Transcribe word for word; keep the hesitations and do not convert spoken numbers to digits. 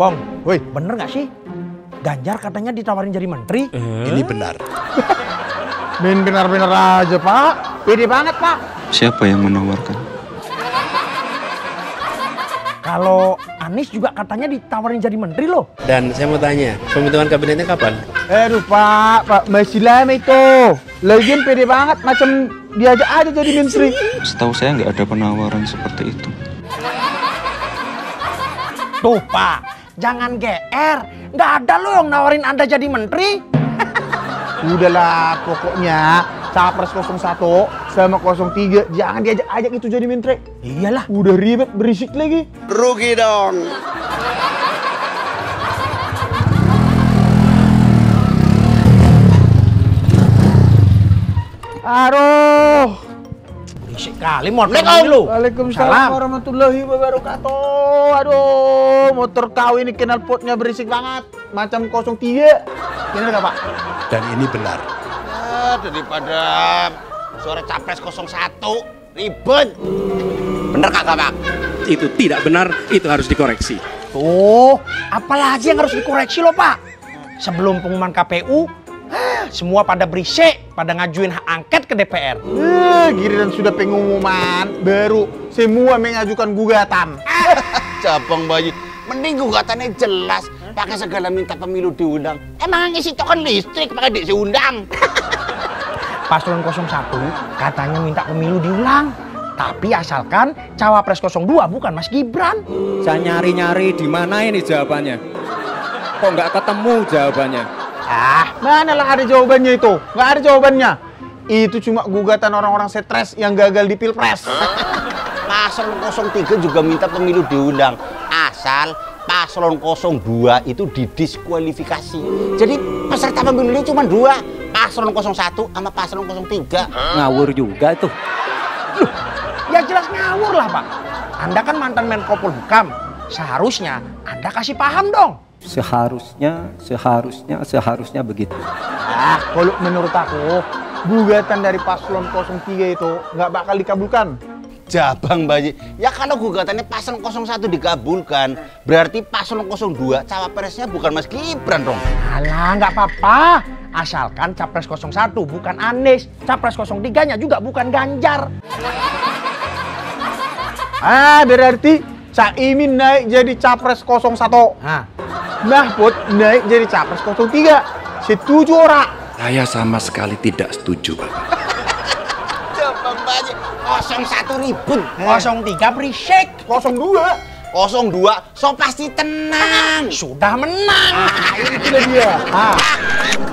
Pong, woi, bener gak sih? Ganjar katanya ditawarin jadi menteri. Uh. Ini benar. Min benar-benar aja, Pak. Pede banget, Pak. Siapa yang menawarkan? Kalau Anies juga katanya ditawarin jadi menteri loh. Dan saya mau tanya, pembentukan kabinetnya kapan? Eh, aduh, Pak, Pak, masih lama itu. Lagian pede banget, macam diajak aja jadi menteri. Setahu saya nggak ada penawaran seperti itu. Tuh, Pak, jangan G R. Nggak ada lo yang nawarin Anda jadi menteri. Udahlah, pokoknya Capres nol satu sama nol tiga jangan diajak-ajak itu jadi menteri. Iyalah, udah ribet berisik lagi. Rugi dong. Aduh. Sekali motor dulu. Waalaikumsalam warahmatullahi wabarakatuh. Aduh, motor kau ini knalpotnya berisik banget, macam nol tiga. Benar gak, Pak? Dan ini benar. Ya, daripada suara Capres nol satu ribet. Bener kagak, Pak? Itu tidak benar, itu harus dikoreksi. Oh, apalagi yang harus dikoreksi loh, Pak? Sebelum pengumuman K P U semua pada berisik, pada ngajuin hak angket ke D P R. Eh, giliran sudah pengumuman, baru semua mengajukan gugatan. Ah, cabang bayi, mending gugatannya jelas, pakai segala minta pemilu diundang. Emang ngisi token listrik pakai diksi undang. Paslon nol satu katanya minta pemilu diulang, tapi asalkan cawapres nol dua bukan Mas Gibran. Saya nyari-nyari di mana ini jawabannya? Kok nggak ketemu jawabannya? Ah, mana lah ada jawabannya itu? Nggak ada jawabannya. Itu cuma gugatan orang-orang stres yang gagal di Pilpres. Paslon nol tiga juga minta pemilu diundang, asal paslon nol dua itu didiskualifikasi. Jadi peserta pemilunya cuma dua, paslon nol satu sama paslon nol tiga. Ngawur juga itu. Loh, ya jelas ngawur lah, Pak. Anda kan mantan Menko Polhukam, seharusnya Anda kasih paham dong. Seharusnya, seharusnya, seharusnya begitu. Ah, kalau menurut aku, gugatan dari paslon nol tiga itu nggak bakal dikabulkan. Jabang, Baji. Ya kalau gugatannya paslon nol satu dikabulkan, berarti paslon nol dua cawapresnya bukan Mas Gibran dong. Alah, nggak apa-apa. Asalkan capres nol satu bukan Anies, capres nol tiga-nya juga bukan Ganjar. Ah, berarti Cak Imin naik jadi capres nol satu. Nah. Mahfud naik jadi capres nol tiga. Setuju ora? Saya sama sekali tidak setuju, Bapak. Jepang banyak. nol satu ribut, nol tiga berisik, nol dua, nol dua so pasti tenang. Sudah menang. Nah, ini dia. Ah.